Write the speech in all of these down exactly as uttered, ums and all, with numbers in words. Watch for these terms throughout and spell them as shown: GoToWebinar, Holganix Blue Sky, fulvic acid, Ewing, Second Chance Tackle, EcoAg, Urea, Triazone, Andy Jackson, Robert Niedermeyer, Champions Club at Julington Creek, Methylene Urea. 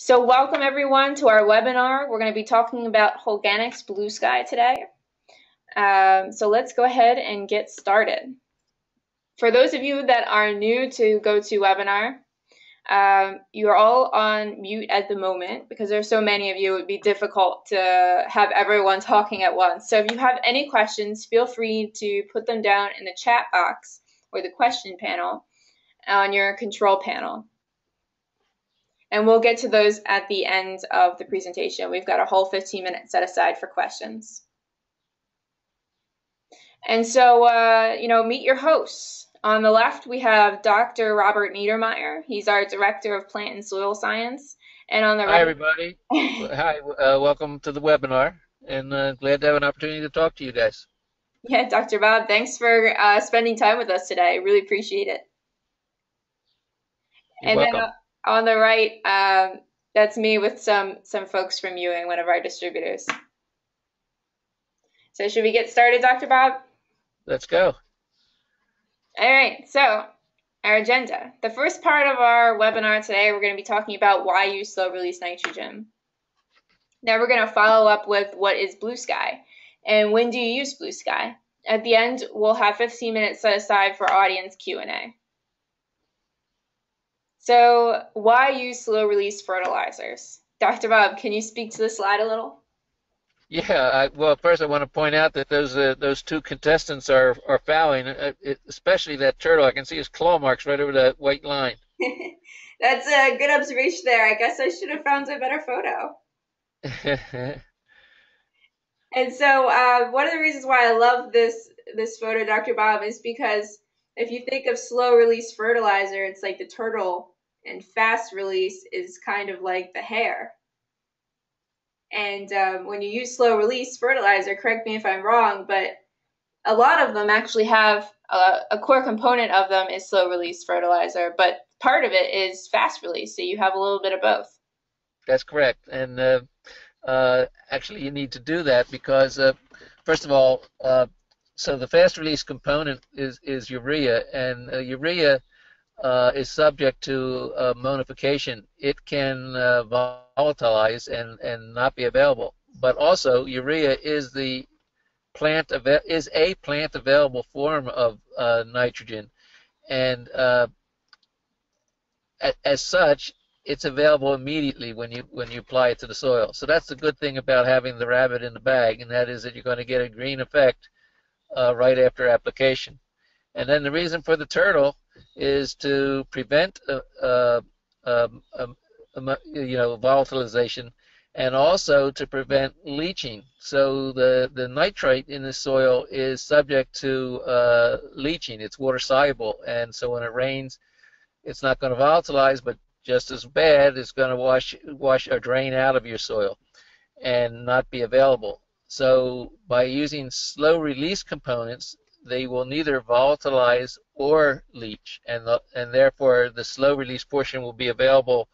So welcome everyone to our webinar. We're going to be talking about Holganix Blue Sky today. Um, so let's go ahead and get started. For those of you that are new to GoToWebinar, um, you're all on mute at the moment because there's so many of you, it would be difficult to have everyone talking at once. So if you have any questions, feel free to put them down in the chat box or the question panel on your control panel. And we'll get to those at the end of the presentation. We've got a whole fifteen minutes set aside for questions. And so, uh, you know, meet your hosts. On the left, we have Doctor Robert Niedermeyer. He's our Director of Plant and Soil Science. And on the right... Hi, everybody. Hi, uh, welcome to the webinar. And uh, glad to have an opportunity to talk to you guys. Yeah, Doctor Bob, thanks for uh, spending time with us today. I really appreciate it. You're and welcome. Then, uh, on the right, um, that's me with some, some folks from Ewing, one of our distributors. So should we get started, Doctor Bob? Let's go. All right, so our agenda. The first part of our webinar today, we're going to be talking about why use slow-release nitrogen. Now we're going to follow up with what is Blue Sky and when do you use Blue Sky. At the end, we'll have fifteen minutes set aside for audience Q and A. So why use slow-release fertilizers? Doctor Bob, can you speak to the slide a little? Yeah, I, well, first I want to point out that those uh, those two contestants are, are fouling, uh, it, especially that turtle. I can see his claw marks right over that white line. That's a good observation there. I guess I should have found a better photo. And so uh, one of the reasons why I love this, this photo, Doctor Bob, is because if you think of slow-release fertilizer, it's like the turtle. And fast release is kind of like the hare. And um, when you use slow release fertilizer, correct me if I'm wrong, but a lot of them actually have a, a core component of them is slow release fertilizer, but part of it is fast release. So you have a little bit of both. That's correct. And uh, uh, actually you need to do that because uh, first of all, uh, so the fast release component is, is urea, and uh, urea Uh, is subject to uh, modification. It can uh, volatilize and, and not be available. But also, urea is the plant is a plant available form of uh, nitrogen, and uh, a, as such, it's available immediately when you when you apply it to the soil. So that's the good thing about having the rabbit in the bag, and that is that you're going to get a green effect uh, right after application. And then the reason for the turtle is to prevent uh, uh, um, um, you know, volatilization, and also to prevent leaching. So the, the nitrite in the soil is subject to uh, leaching. It's water soluble, and so when it rains, it's not going to volatilize, but just as bad, it's going to wash wash or drain out of your soil and not be available. So by using slow release components, they will neither volatilize or leach, and the, and therefore the slow release portion will be available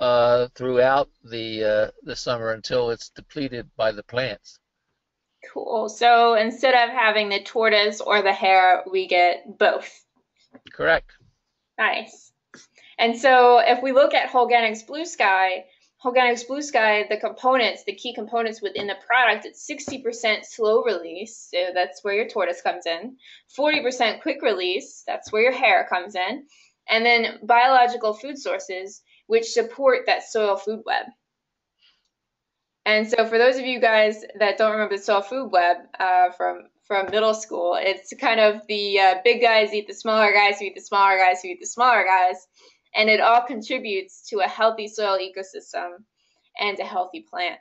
uh, throughout the uh, the summer until it's depleted by the plants. Cool. So instead of having the tortoise or the hare, we get both. Correct. Nice. And so if we look at Holganix Blue Sky, Holganix Blue Sky, the components, the key components within the product, it's sixty percent slow release, so that's where your tortoise comes in, forty percent quick release, that's where your hare comes in, and then biological food sources, which support that soil food web. And so for those of you guys that don't remember the soil food web uh, from, from middle school, it's kind of the uh, big guys eat the smaller guys who eat the smaller guys who eat the smaller guys. And it all contributes to a healthy soil ecosystem and a healthy plant.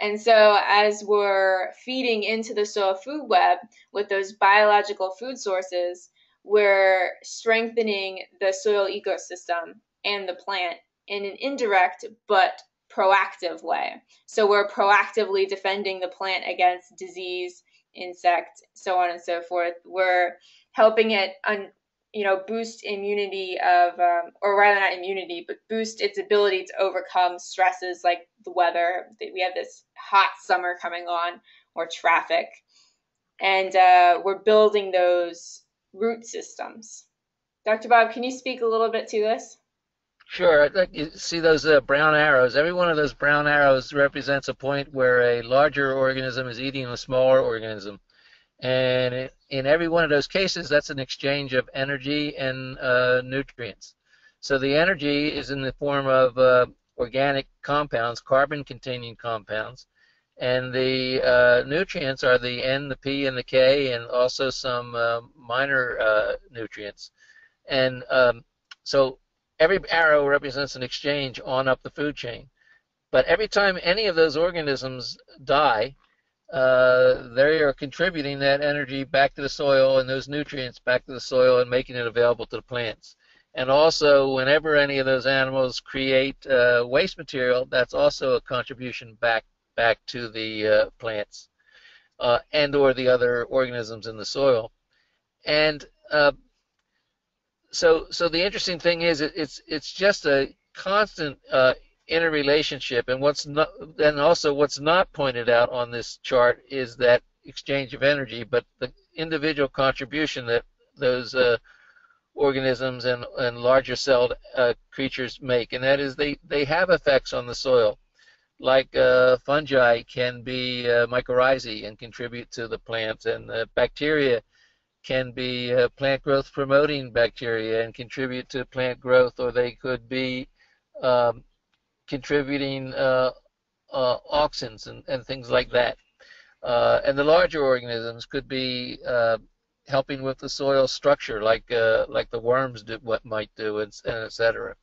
And so as we're feeding into the soil food web with those biological food sources, we're strengthening the soil ecosystem and the plant in an indirect but proactive way. So we're proactively defending the plant against disease, insect, so on and so forth. We're helping it un you know, boost immunity of, um, or rather not immunity, but boost its ability to overcome stresses like the weather. We have this hot summer coming on, or traffic, and uh, we're building those root systems. Doctor Bob, can you speak a little bit to this? Sure. I think you see those uh, brown arrows. Every one of those brown arrows represents a point where a larger organism is eating a smaller organism. And in every one of those cases, that's an exchange of energy and uh, nutrients. So the energy is in the form of uh, organic compounds, carbon-containing compounds, and the uh, nutrients are the N, the P, and the K, and also some uh, minor uh, nutrients. And um, so every arrow represents an exchange on up the food chain. But every time any of those organisms die, uh, they are contributing that energy back to the soil and those nutrients back to the soil and making it available to the plants. And also, whenever any of those animals create uh, waste material, that's also a contribution back back to the uh, plants uh, and or the other organisms in the soil. And uh, so, so the interesting thing is, it, it's it's just a constant uh, interrelationship. And what's not, and also what's not pointed out on this chart is that exchange of energy, but the individual contribution that those uh, organisms and, and larger celled uh, creatures make, and that is they, they have effects on the soil. Like uh, fungi can be uh, mycorrhizae and contribute to the plant, and uh, bacteria can be uh, plant growth promoting bacteria and contribute to plant growth, or they could be um, contributing uh, uh, auxins and, and things like that. Uh, and the larger organisms could be uh, helping with the soil structure, like uh, like the worms do, what might do, and, and et cetera.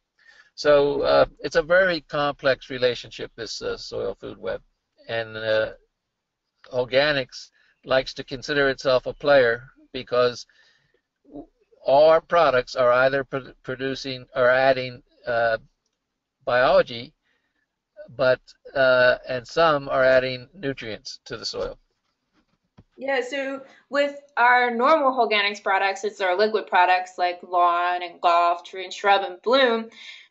So uh, it's a very complex relationship, this uh, soil food web. And uh, Holganix likes to consider itself a player because all our products are either pro producing or adding uh, biology, but uh, and some are adding nutrients to the soil. Yeah, so with our normal Holganix products, it's our liquid products like lawn and golf, tree and shrub and bloom.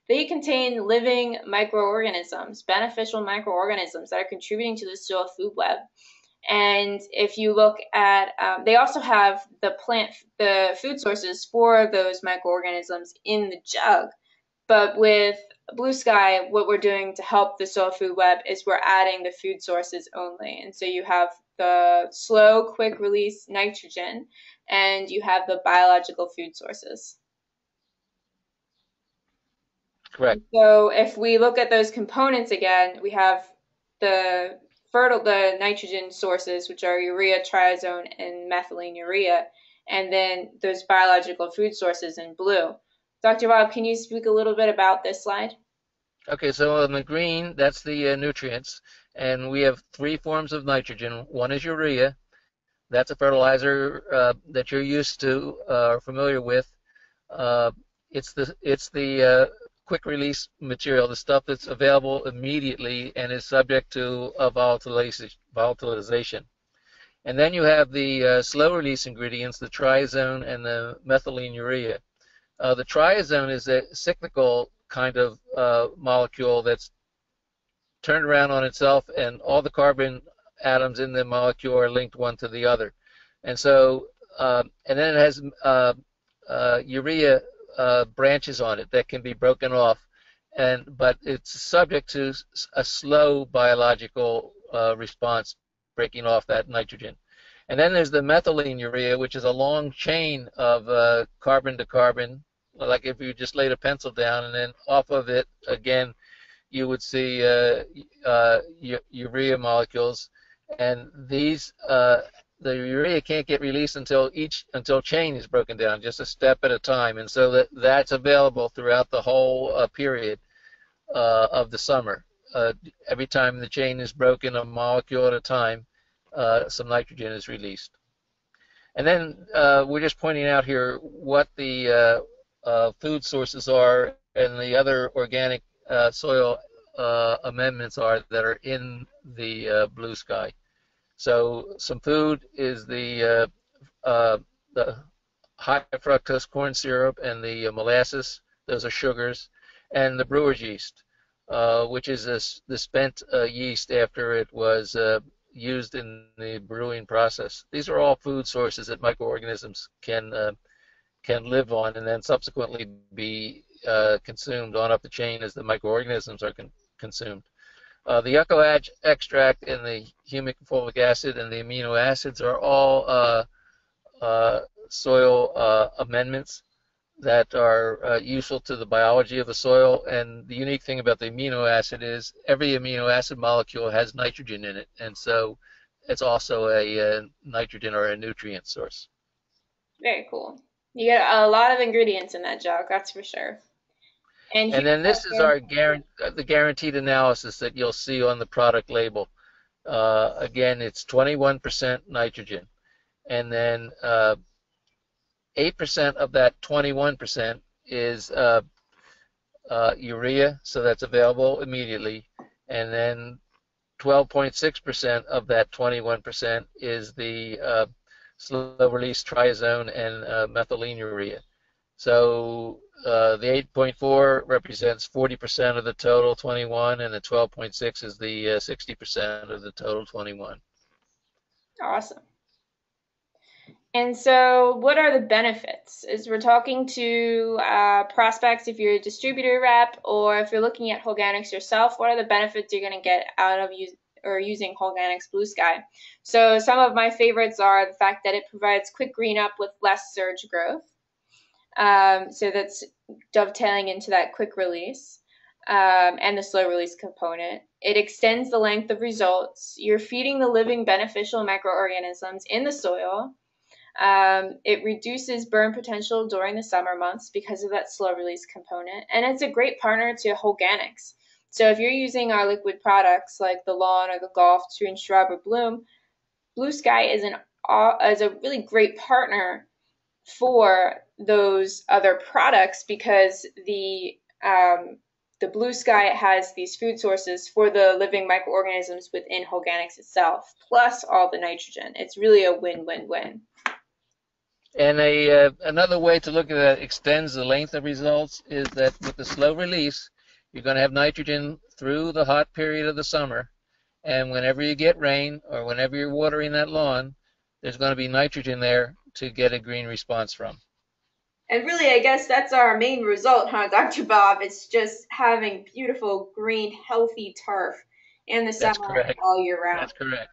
They contain living microorganisms, beneficial microorganisms that are contributing to the soil food web. And if you look at, um, they also have the plant, the food sources for those microorganisms in the jug. But with Blue Sky, what we're doing to help the soil food web is we're adding the food sources only. And so you have the slow, quick release nitrogen, and you have the biological food sources. Correct. So if we look at those components again, we have the fertile, the nitrogen sources, which are urea, triazone, and methylene urea, and then those biological food sources in blue. Doctor Bob, can you speak a little bit about this slide? Okay, so on the green, that's the uh, nutrients, and we have three forms of nitrogen. One is urea. That's a fertilizer uh, that you're used to uh, or familiar with. Uh, it's the it's the uh, quick release material, the stuff that's available immediately and is subject to a volatilization. And then you have the uh, slow release ingredients, the triazone and the methylene urea. Uh, the triazone is a cyclical kind of uh, molecule that's turned around on itself, and all the carbon atoms in the molecule are linked one to the other. And so, uh, and then it has uh, uh, urea Uh, branches on it that can be broken off, and but it's subject to a slow biological uh, response breaking off that nitrogen. And then there's the methylene urea, which is a long chain of uh, carbon to carbon, like if you just laid a pencil down, and then off of it again you would see uh, uh, urea molecules, and these uh, the urea can't get released until each until chain is broken down, just a step at a time, and so that that's available throughout the whole uh, period uh, of the summer. Uh, every time the chain is broken, a molecule at a time, uh, some nitrogen is released. And then uh, we're just pointing out here what the uh, uh, food sources are and the other organic uh, soil uh, amendments are that are in the uh, Blue Sky. So some food is the, uh, uh, the high fructose corn syrup and the uh, molasses. Those are sugars. And the brewer's yeast, uh, which is this, the spent uh, yeast after it was uh, used in the brewing process. These are all food sources that microorganisms can, uh, can live on and then subsequently be uh, consumed on up the chain as the microorganisms are con consumed. Uh, the EcoAg extract and the humic and fulvic acid and the amino acids are all uh, uh, soil uh, amendments that are uh, useful to the biology of the soil. And the unique thing about the amino acid is every amino acid molecule has nitrogen in it, and so it's also a, a nitrogen or a nutrient source. Very cool. You get a lot of ingredients in that jug, that's for sure. And, and then this is our guarantee, the guaranteed analysis that you'll see on the product label. Uh, again, it's twenty-one percent nitrogen, and then uh, eight percent of that twenty-one percent is uh, uh, urea, so that's available immediately, and then twelve point six percent of that twenty-one percent is the uh, slow-release triazone and uh, methylene urea. So uh, the eight point four represents forty percent of the total twenty-one, and the twelve point six is the uh, sixty percent of the total twenty-one. Awesome. And so what are the benefits? As we're talking to uh, prospects, if you're a distributor rep or if you're looking at Holganix yourself, what are the benefits you're going to get out of use, or using Holganix Blue Sky? So some of my favorites are the fact that it provides quick green up with less surge growth. Um, so that's dovetailing into that quick release um, and the slow release component. It extends the length of results. You're feeding the living beneficial microorganisms in the soil. Um, it reduces burn potential during the summer months because of that slow release component, and it's a great partner to Holganix. So if you're using our liquid products like the lawn or the golf tree and shrub or bloom, Blue Sky is an uh, is a really great partner for those other products because the um, the Blue Sky has these food sources for the living microorganisms within Holganix itself, plus all the nitrogen. It's really a win-win-win. And a, uh, another way to look at that extends the length of results is that with the slow release, you're going to have nitrogen through the hot period of the summer. And whenever you get rain or whenever you're watering that lawn, there's going to be nitrogen there to get a green response from. And really, I guess that's our main result, huh, Doctor Bob? It's just having beautiful, green, healthy turf in the summer all year round. That's correct.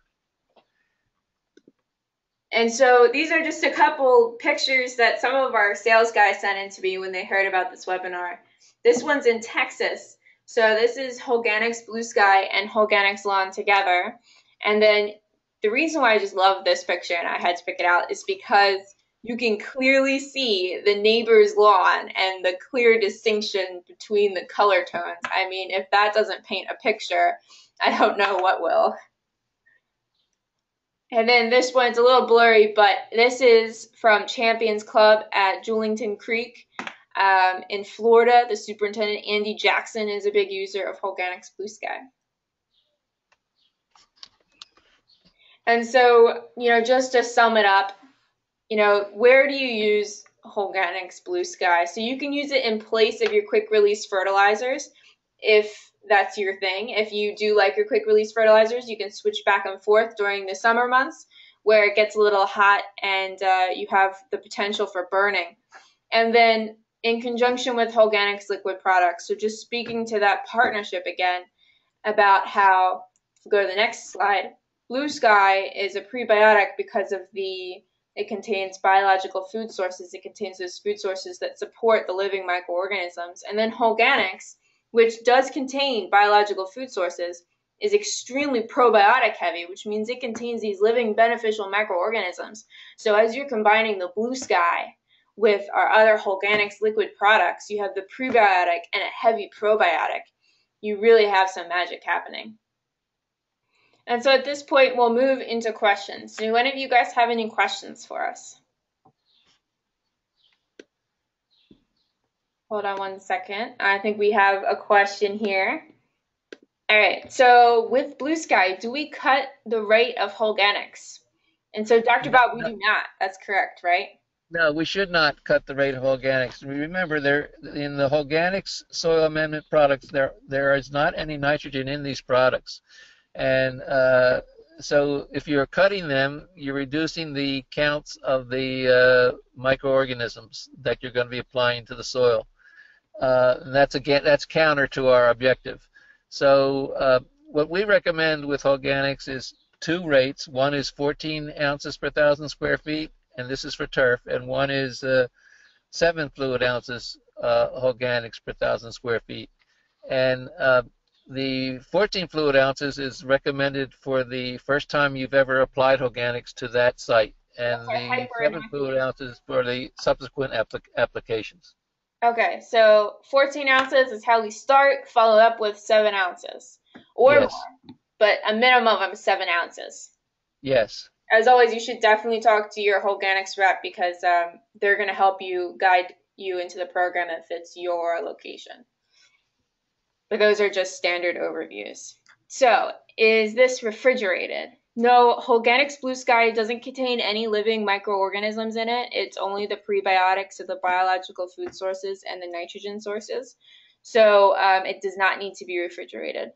And so these are just a couple pictures that some of our sales guys sent in to me when they heard about this webinar. This one's in Texas. So this is Holganix Blue Sky and Holganix Lawn together. And then the reason why I just love this picture and I had to pick it out is because you can clearly see the neighbor's lawn and the clear distinction between the color tones. I mean, if that doesn't paint a picture, I don't know what will. And then this one's a little blurry, but this is from Champions Club at Julington Creek um, in Florida. The superintendent, Andy Jackson, is a big user of Holganix Blue Sky. And so, you know, just to sum it up, you know, where do you use Holganix Blue Sky? So you can use it in place of your quick-release fertilizers if that's your thing. If you do like your quick release fertilizers, you can switch back and forth during the summer months where it gets a little hot and uh, you have the potential for burning. And then in conjunction with Holganix liquid products, so just speaking to that partnership again about how, if we go to the next slide, Blue Sky is a prebiotic because of the, it contains biological food sources, it contains those food sources that support the living microorganisms. And then Holganix, which does contain biological food sources, is extremely probiotic heavy, which means it contains these living beneficial microorganisms. So as you're combining the Blue Sky with our other Holganix liquid products, you have the prebiotic and a heavy probiotic. You really have some magic happening. And so at this point, we'll move into questions. Do any of you guys have any questions for us? Hold on one second. I think we have a question here. All right, so with Blue Sky, do we cut the rate of Holganix? And so, Doctor Bob, we do not. That's correct, right? No, we should not cut the rate of Holganix. Remember, there in the Holganix soil amendment products, there there is not any nitrogen in these products. And uh, so if you're cutting them, you're reducing the counts of the uh, microorganisms that you're going to be applying to the soil. uh, and that's again that's counter to our objective. So uh, what we recommend with Holganix is two rates. One is fourteen ounces per thousand square feet, and this is for turf, and one is uh, seven fluid ounces uh, Holganix per thousand square feet. And uh, the fourteen fluid ounces is recommended for the first time you've ever applied Holganix to that site, and the seven fluid ounces for the subsequent applic applications. Okay, so fourteen ounces is how we start, follow up with seven ounces or yes. more, but a minimum of seven ounces. Yes. As always, you should definitely talk to your Holganix rep because um, they're going to help you guide you into the program that fits your location. But those are just standard overviews. So, is this refrigerated? No, Holganix Blue Sky doesn't contain any living microorganisms in it. It's only the prebiotics, so the biological food sources and the nitrogen sources. So um, it does not need to be refrigerated.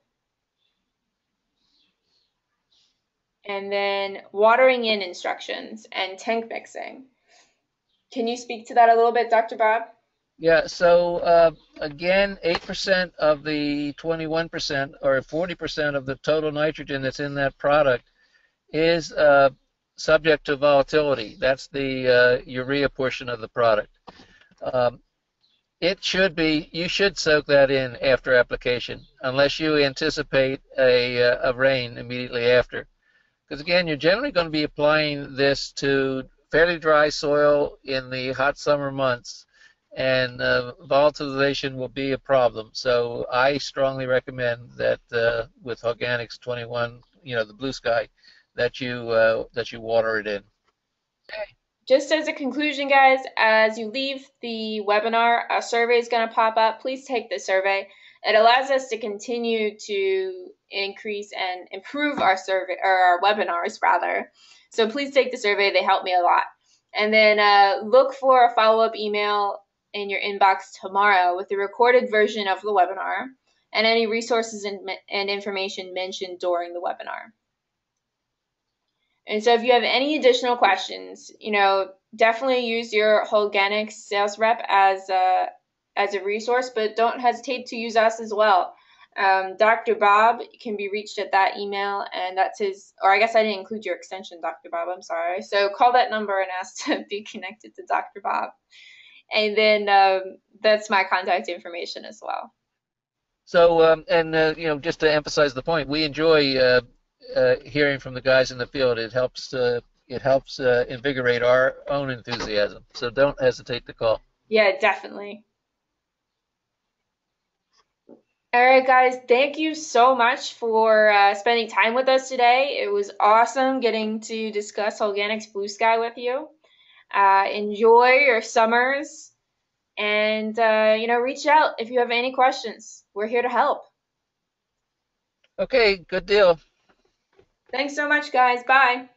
And then watering in instructions and tank mixing. Can you speak to that a little bit, Doctor Bob? Yeah, so uh, again, eight percent of the twenty-one percent or forty percent of the total nitrogen that's in that product is uh, subject to volatility. That's the uh, urea portion of the product. Um, it should be, you should soak that in after application unless you anticipate a, uh, a rain immediately after. Because again, you're generally going to be applying this to fairly dry soil in the hot summer months, and uh, volatilization will be a problem. So I strongly recommend that uh, with Holganix twenty-one, you know, the Blue Sky, that you uh, that you water it in. Okay. Just as a conclusion, guys, as you leave the webinar, a survey is going to pop up. Please take the survey. It allows us to continue to increase and improve our survey or our webinars rather. So please take the survey. They help me a lot. And then uh, look for a follow-up email in your inbox tomorrow with the recorded version of the webinar and any resources and, and information mentioned during the webinar. And so if you have any additional questions, you know, definitely use your Holganix sales rep as a, as a resource, but don't hesitate to use us as well. Um, Doctor Bob can be reached at that email, and that's his, or I guess I didn't include your extension, Doctor Bob, I'm sorry. So call that number and ask to be connected to Doctor Bob. And then um, that's my contact information as well. So, um, and, uh, you know, just to emphasize the point, we enjoy uh, uh, hearing from the guys in the field. It helps, uh, it helps uh, invigorate our own enthusiasm. So don't hesitate to call. Yeah, definitely. All right, guys, thank you so much for uh, spending time with us today. It was awesome getting to discuss Holganix Blue Sky with you. Uh, enjoy your summers, and uh, you know, reach out if you have any questions. We're here to help. Okay, good deal. Thanks so much, guys. Bye.